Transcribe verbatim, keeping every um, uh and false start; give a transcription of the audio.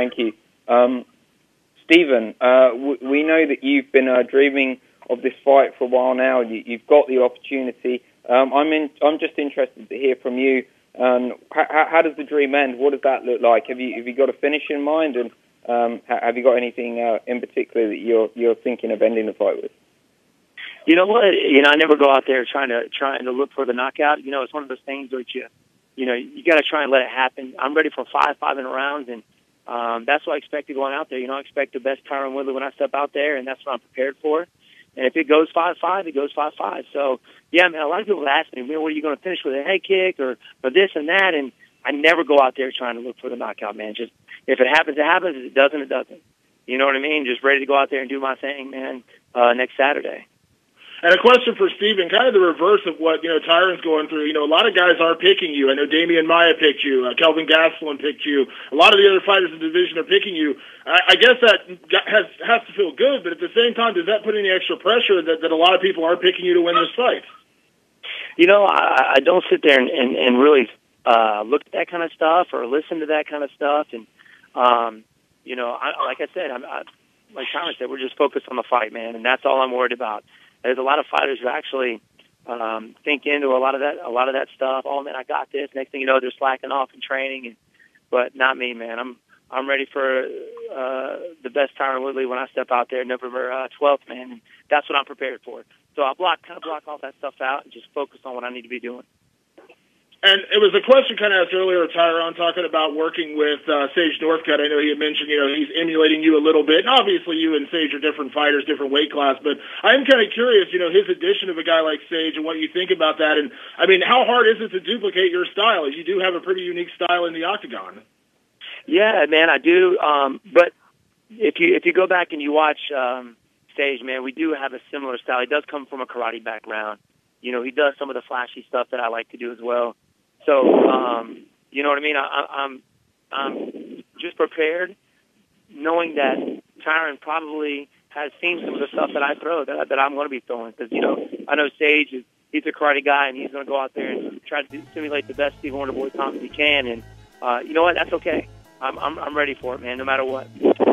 Thank you. Um, Stephen, uh, w we know that you've been uh, dreaming of this fight for a while now. You you've got the opportunity. Um, I'm, in, I'm just interested to hear from you. Um, how, how does the dream end? What does that look like? Have you, have you got a finish in mind? And um, have you got anything uh, in particular that you're, you're thinking of ending the fight with? You know what? You know, I never go out there trying to trying to look for the knockout. You know, it's one of those things where you, you know, you got to try and let it happen. I'm ready for five five-minute rounds, and um, that's what I expected going out there. You know, I expect the best Tyron Woodley when I step out there, and that's what I'm prepared for. And if it goes five five, it goes five five. So, yeah, man, a lot of people ask me, man, what are you going to finish with, a head kick or, or this and that? And I never go out there trying to look for the knockout, man. Just if it happens, it happens. If it doesn't, it doesn't. You know what I mean? Just ready to go out there and do my thing, man, uh, next Saturday. And a question for Stephen, kind of the reverse of what, you know, Tyron's going through. You know, a lot of guys are picking you. I know Damian Maia picked you. Uh, Kelvin Gastelum picked you. A lot of the other fighters in the division are picking you. I, I guess that has, has to feel good, but at the same time, does that put any extra pressure that, that a lot of people are picking you to win this fight? You know, I, I don't sit there and, and, and really uh, look at that kind of stuff or listen to that kind of stuff. And, um, you know, I, like I said, I'm, I, like Tyron said, we're just focused on the fight, man, and that's all I'm worried about. There's a lot of fighters who actually um, think into a lot of that, a lot of that stuff. Oh man, I got this. Next thing you know, they're slacking off in training, and, but not me, man. I'm I'm ready for uh, the best Tyron Woodley when I step out there, November uh, twelfth, man. And that's what I'm prepared for. So I block, kind of block all that stuff out, and just focus on what I need to be doing. And it was a question kind of asked earlier, Tyron, talking about working with uh, Sage Northcutt. I know he had mentioned, you know, he's emulating you a little bit. And obviously, you and Sage are different fighters, different weight class. But I'm kind of curious, you know, his addition of a guy like Sage and what you think about that. And, I mean, how hard is it to duplicate your style? You do have a pretty unique style in the octagon. Yeah, man, I do. Um, but if you if you go back and you watch um, Sage, man, we do have a similar style. He does come from a karate background. You know, he does some of the flashy stuff that I like to do as well. So, um, you know what I mean? I, I'm, I'm just prepared knowing that Tyron probably has seen some of the stuff that I throw, that, that I'm going to be throwing. Because, you know, I know Sage, is, he's a karate guy, and he's going to go out there and try to simulate the best Steve "Wonderboy" Thompson he can. And, uh, you know what? That's okay. I'm, I'm, I'm ready for it, man, no matter what.